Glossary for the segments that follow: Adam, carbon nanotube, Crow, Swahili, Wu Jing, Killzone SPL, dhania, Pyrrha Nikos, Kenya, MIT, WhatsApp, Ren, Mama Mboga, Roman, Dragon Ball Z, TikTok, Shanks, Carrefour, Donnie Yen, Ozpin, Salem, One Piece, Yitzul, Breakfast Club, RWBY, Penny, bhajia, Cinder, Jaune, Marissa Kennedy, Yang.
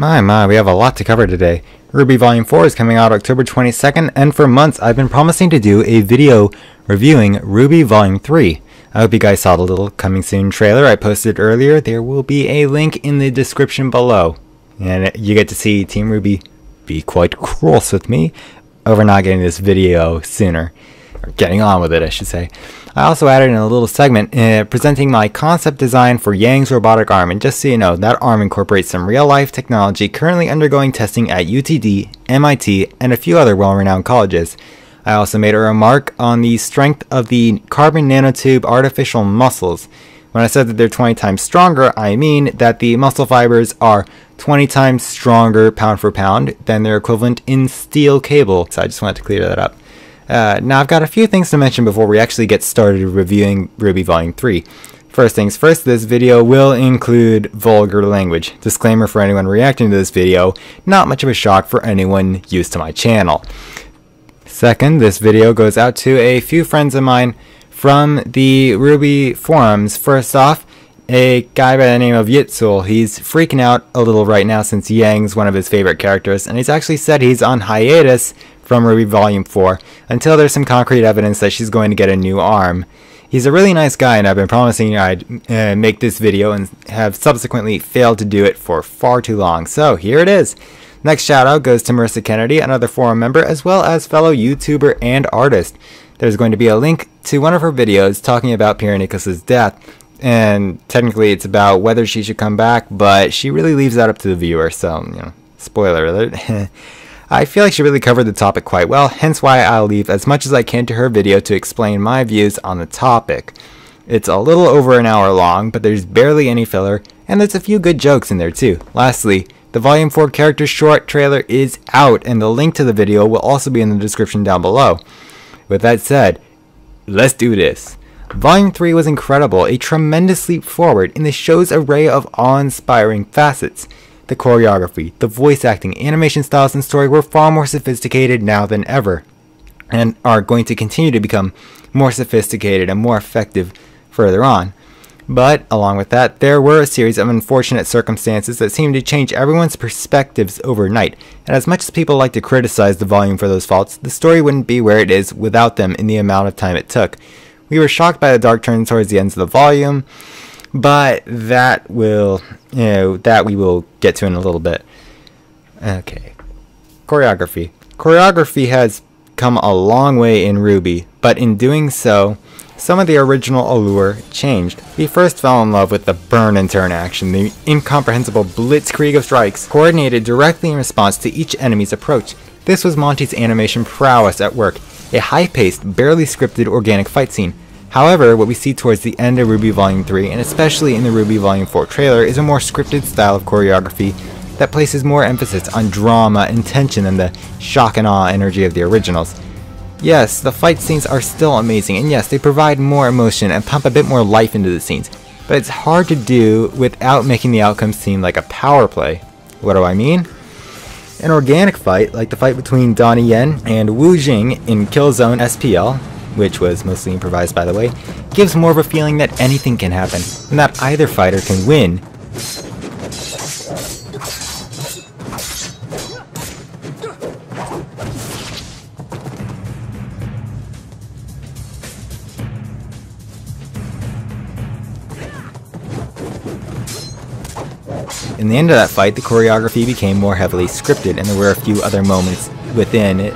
My, we have a lot to cover today. RWBY Volume 4 is coming out October 22nd, and for months I've been promising to do a video reviewing RWBY Volume 3. I hope you guys saw the little coming soon trailer I posted earlier. There will be a link in the description below. And you get to see Team RWBY be quite cross with me over not getting this video sooner. Or getting on with it, I should say. I also added in a little segment presenting my concept design for Yang's robotic arm, and just so you know, that arm incorporates some real-life technology currently undergoing testing at UTD, MIT, and a few other well-renowned colleges. I also made a remark on the strength of the carbon nanotube artificial muscles. When I said that they're 20 times stronger, I mean that the muscle fibers are 20 times stronger pound for pound than their equivalent in steel cable, so I just wanted to clear that up. Now I've got a few things to mention before we actually get started reviewing RWBY Volume 3. First things first, this video will include vulgar language. Disclaimer for anyone reacting to this video, not much of a shock for anyone used to my channel. Second, this video goes out to a few friends of mine from the RWBY forums. First off, a guy by the name of Yitzul. He's freaking out a little right now since Yang's one of his favorite characters, and he's actually said he's on hiatus from RWBY Volume 4 until there's some concrete evidence that she's going to get a new arm. He's a really nice guy, and I've been promising I'd make this video and have subsequently failed to do it for far too long, so here it is. Next shout out goes to Marissa Kennedy, another forum member as well as fellow YouTuber and artist. There's going to be a link to one of her videos talking about Pyrrha Nikos' death, and technically it's about whether she should come back, but she really leaves that up to the viewer, so, you know, spoiler alert. I feel like she really covered the topic quite well, hence why I'll leave as much as I can to her video to explain my views on the topic. It's a little over an hour long, but there's barely any filler, and there's a few good jokes in there too. Lastly, the Volume 4 character short trailer is out, and the link to the video will also be in the description down below. With that said, let's do this. Volume 3 was incredible, a tremendous leap forward in the show's array of awe-inspiring facets. The choreography, the voice acting, animation styles, and story were far more sophisticated now than ever, and are going to continue to become more sophisticated and more effective further on. But, along with that, there were a series of unfortunate circumstances that seemed to change everyone's perspectives overnight, and as much as people like to criticize the volume for those faults, the story wouldn't be where it is without them in the amount of time it took. We were shocked by the dark turn towards the ends of the volume, but that will, you know, that we will get to in a little bit. Okay. Choreography. Choreography has come a long way in RWBY, but in doing so, some of the original allure changed. We first fell in love with the burn and turn action, the incomprehensible blitzkrieg of strikes, coordinated directly in response to each enemy's approach. This was Monty's animation prowess at work, a high-paced, barely scripted organic fight scene. However, what we see towards the end of RWBY Volume 3, and especially in the RWBY Volume 4 trailer, is a more scripted style of choreography that places more emphasis on drama and tension than the shock and awe energy of the originals. Yes, the fight scenes are still amazing, and yes, they provide more emotion and pump a bit more life into the scenes, but it's hard to do without making the outcome seem like a power play. What do I mean? An organic fight, like the fight between Donnie Yen and Wu Jing in Killzone SPL, which was mostly improvised by the way, gives more of a feeling that anything can happen, and that either fighter can win. In the end of that fight, the choreography became more heavily scripted, and there were a few other moments within it.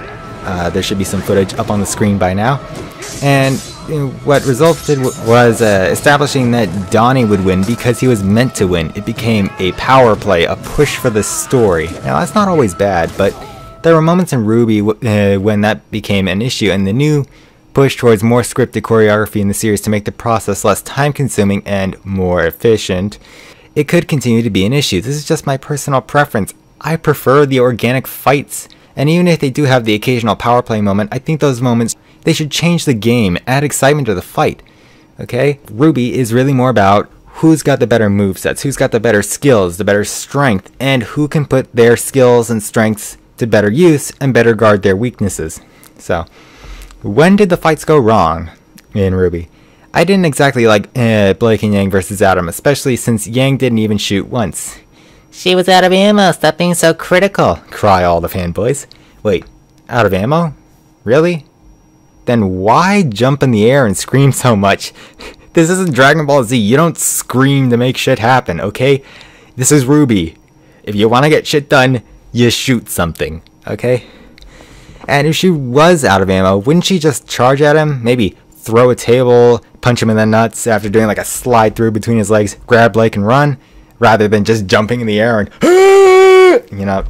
There should be some footage up on the screen by now. And what resulted was establishing that Donnie would win because he was meant to win. It became a power play, a push for the story. Now that's not always bad, but there were moments in RWBY when that became an issue, and the new push towards more scripted choreography in the series to make the process less time consuming and more efficient, it could continue to be an issue. This is just my personal preference. I prefer the organic fights. And even if they do have the occasional power play moment, I think those moments, they should change the game, add excitement to the fight, okay? RWBY is really more about who's got the better movesets, who's got the better skills, the better strength, and who can put their skills and strengths to better use and better guard their weaknesses. So, when did the fights go wrong in RWBY? I didn't exactly like Blake and Yang versus Adam, especially since Yang didn't even shoot once. She was out of ammo, stop being so critical, cry all the fanboys. Wait, out of ammo? Really? Then why jump in the air and scream so much? This isn't Dragon Ball Z, you don't scream to make shit happen, okay? This is RWBY. If you want to get shit done, you shoot something, okay? And if she was out of ammo, wouldn't she just charge at him? Maybe throw a table, punch him in the nuts after doing like a slide through between his legs, grab Blake and run, rather than just jumping in the air and you know,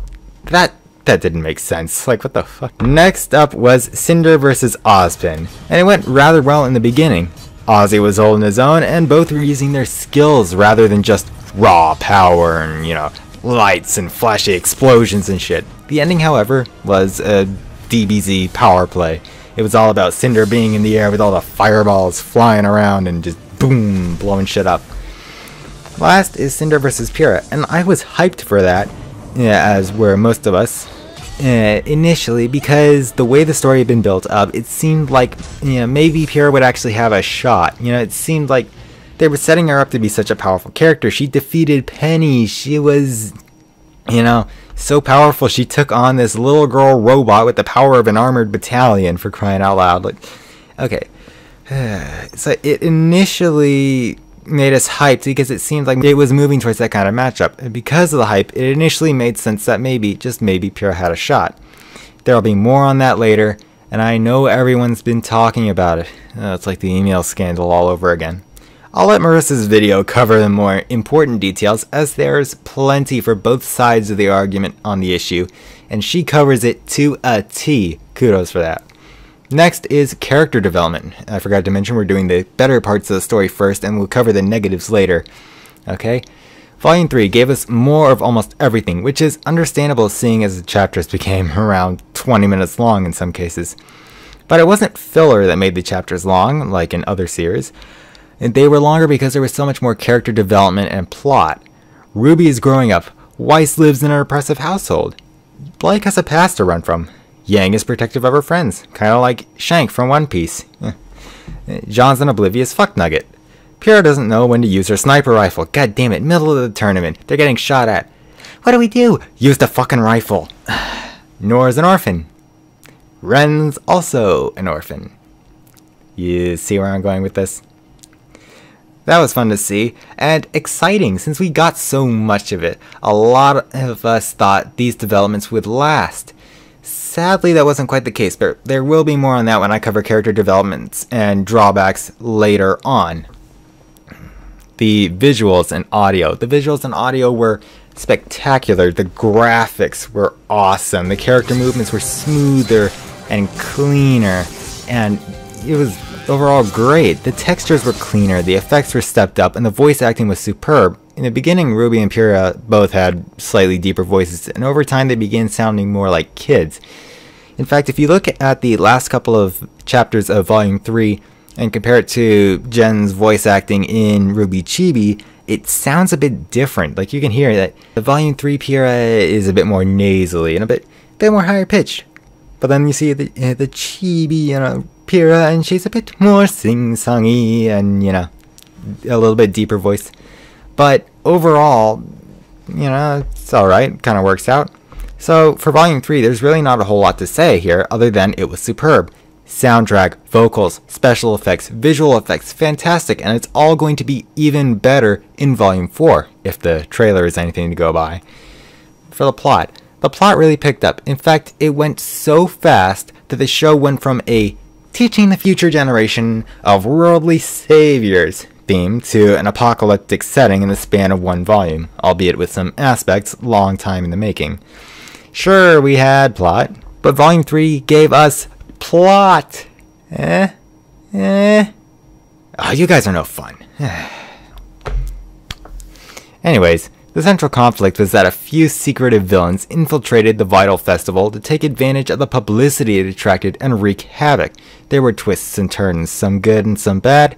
that didn't make sense. Like, what the fuck? Next up was Cinder versus Ozpin, and it went rather well in the beginning. Ozzy was holding his own, and both were using their skills rather than just raw power and, you know, lights and flashy explosions and shit. The ending, however, was a DBZ power play. It was all about Cinder being in the air with all the fireballs flying around and just boom, blowing shit up. Last is Cinder versus Pyrrha, and I was hyped for that, as were most of us, initially, because the way the story had been built up, it seemed like, you know, maybe Pyrrha would actually have a shot. You know, it seemed like they were setting her up to be such a powerful character. She defeated Penny. She was, you know, so powerful she took on this little girl robot with the power of an armored battalion, for crying out loud. Like, okay. So it initially made us hyped because it seemed like it was moving towards that kind of matchup. And because of the hype, it initially made sense that maybe, just maybe, Pyrrha had a shot. There'll be more on that later, and I know everyone's been talking about it. Oh, it's like the email scandal all over again. I'll let Marissa's video cover the more important details, as there's plenty for both sides of the argument on the issue, and she covers it to a T. Kudos for that. Next is character development. I forgot to mention we're doing the better parts of the story first, and we'll cover the negatives later. Okay? Volume 3 gave us more of almost everything, which is understandable seeing as the chapters became around 20 minutes long in some cases. But it wasn't filler that made the chapters long, like in other series. And they were longer because there was so much more character development and plot. RWBY is growing up. Weiss lives in an oppressive household. Blake has a past to run from. Yang is protective of her friends, kind of like Shanks from One Piece. Jaune's an oblivious fuck nugget. Pyrrha doesn't know when to use her sniper rifle. God damn it! Middle of the tournament, they're getting shot at. What do we do? Use the fucking rifle. Nora's an orphan. Ren's also an orphan. You see where I'm going with this? That was fun to see, and exciting since we got so much of it. A lot of us thought these developments would last. Sadly, that wasn't quite the case, but there will be more on that when I cover character developments and drawbacks later on. The visuals and audio. The visuals and audio were spectacular. The graphics were awesome. The character movements were smoother and cleaner, and it was overall great. The textures were cleaner, the effects were stepped up, and the voice acting was superb. In the beginning, RWBY and Pyrrha both had slightly deeper voices, and over time they began sounding more like kids. In fact, if you look at the last couple of chapters of Volume 3 and compare it to Jen's voice acting in RWBY Chibi, it sounds a bit different. Like, you can hear that the Volume 3 Pyrrha is a bit more nasally and a bit more higher pitch. But then you see the Chibi, you know, Pyrrha, and she's a bit more sing-songy and, you know, a little bit deeper voice. But overall, you know, it's alright, kind of works out. So for Volume 3, there's really not a whole lot to say here other than it was superb. Soundtrack, vocals, special effects, visual effects, fantastic, and it's all going to be even better in Volume 4, if the trailer is anything to go by. For the plot really picked up. In fact, it went so fast that the show went from a teaching the future generation of worldly saviors theme to an apocalyptic setting in the span of one volume, albeit with some aspects long time in the making. Sure, we had plot, but Volume 3 gave us plot! Oh, you guys are no fun. Anyways, the central conflict was that a few secretive villains infiltrated the Vital Festival to take advantage of the publicity it attracted and wreak havoc. There were twists and turns, some good and some bad.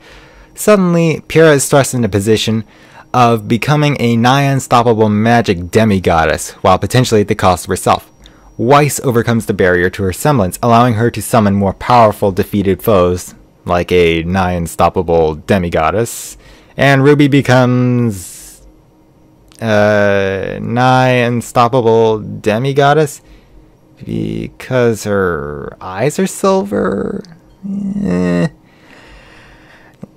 Suddenly, Pyrrha is thrust into a position of becoming a nigh-unstoppable magic demigoddess, while potentially at the cost of herself. Weiss overcomes the barrier to her semblance, allowing her to summon more powerful defeated foes, like a nigh-unstoppable demigoddess, and RWBY becomes nigh unstoppable demigoddess because her eyes are silver? Eh.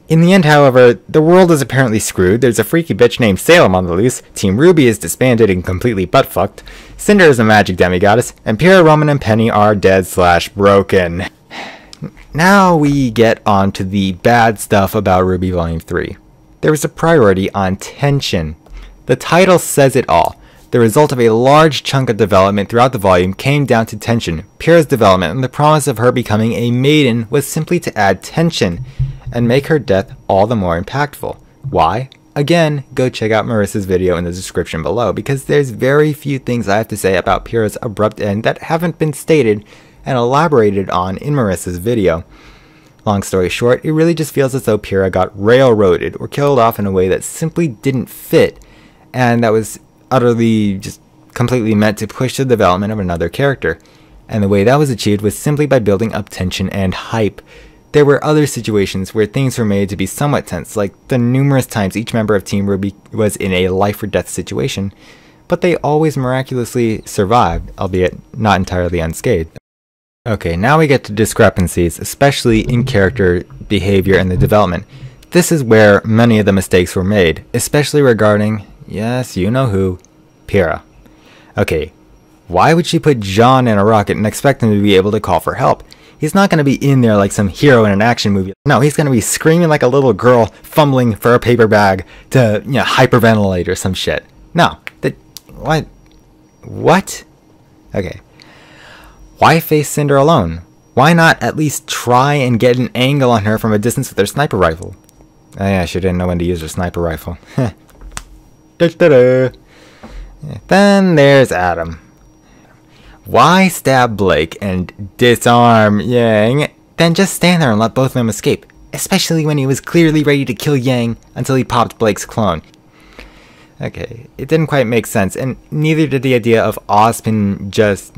In the end, however, the world is apparently screwed. There's a freaky bitch named Salem on the loose, Team RWBY is disbanded and completely buttfucked, Cinder is a magic demigoddess, and Pyrrha, Roman, and Penny are dead/broken. Now we get on to the bad stuff about RWBY Volume 3. There was a priority on tension. The title says it all. The result of a large chunk of development throughout the volume came down to tension. Pyrrha's development and the promise of her becoming a maiden was simply to add tension and make her death all the more impactful. Why? Again, go check out Marissa's video in the description below, because there's very few things I have to say about Pyrrha's abrupt end that haven't been stated and elaborated on in Marissa's video. Long story short, it really just feels as though Pyrrha got railroaded or killed off in a way that simply didn't fit, and that was utterly, just completely meant to push the development of another character. And the way that was achieved was simply by building up tension and hype. There were other situations where things were made to be somewhat tense, like the numerous times each member of Team RWBY was in a life or death situation, but they always miraculously survived, albeit not entirely unscathed. Okay, now we get to discrepancies, especially in character behavior and the development. This is where many of the mistakes were made, especially regarding, yes, you know who, Pyrrha. Okay, why would she put Jaune in a rocket and expect him to be able to call for help? He's not going to be in there like some hero in an action movie. No, he's going to be screaming like a little girl fumbling for a paper bag to, you know, hyperventilate or some shit. No. That... what? What? Okay. Why face Cinder alone? Why not at least try and get an angle on her from a distance with her sniper rifle? Oh yeah, she didn't know when to use her sniper rifle. Da-da-da. Then there's Adam. Why stab Blake and disarm Yang, then just stand there and let both of them escape, especially when he was clearly ready to kill Yang until he popped Blake's clone? Okay, it didn't quite make sense, and neither did the idea of Ozpin just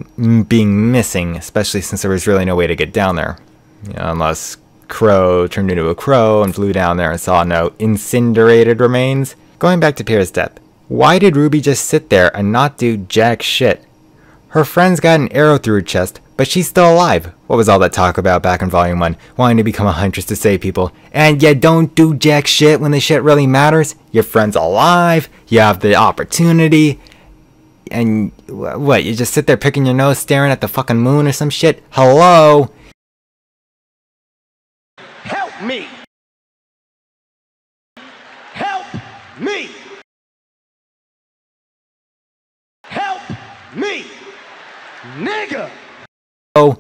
being missing, especially since there was really no way to get down there. You know, unless Crow turned into a crow and flew down there and saw no incinerated remains. Going back to Pyrrha's death, why did RWBY just sit there and not do jack shit? Her friend's got an arrow through her chest, but she's still alive. What was all that talk about back in Volume 1, wanting to become a huntress to save people? And you don't do jack shit when the shit really matters. Your friend's alive, you have the opportunity, and what, you just sit there picking your nose, staring at the fucking moon or some shit? Hello? Help me! Help me! Help me! Nigga! Oh,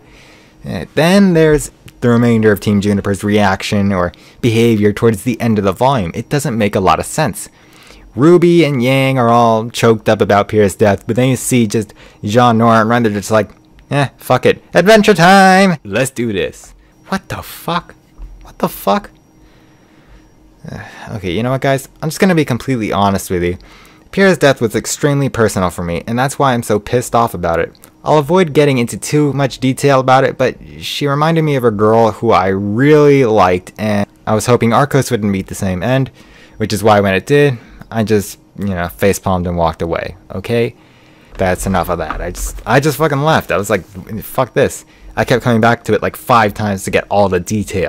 then there's the remainder of Team Juniper's reaction or behavior towards the end of the volume. It doesn't make a lot of sense. RWBY and Yang are all choked up about Pyrrha's death, but then you see just Jaune, Nora, and Ren, they're just like, eh, fuck it. Adventure time! Let's do this. What the fuck? What the fuck? Okay, you know what, guys? I'm just gonna be completely honest with you. Pyrrha's death was extremely personal for me, and that's why I'm so pissed off about it. I'll avoid getting into too much detail about it, but she reminded me of a girl who I really liked, and I was hoping Arcos wouldn't meet the same end, which is why when it did, I just, you know, facepalmed and walked away, okay? That's enough of that. I just fucking left. I was like, fuck this. I kept coming back to it like 5 times to get all the detail.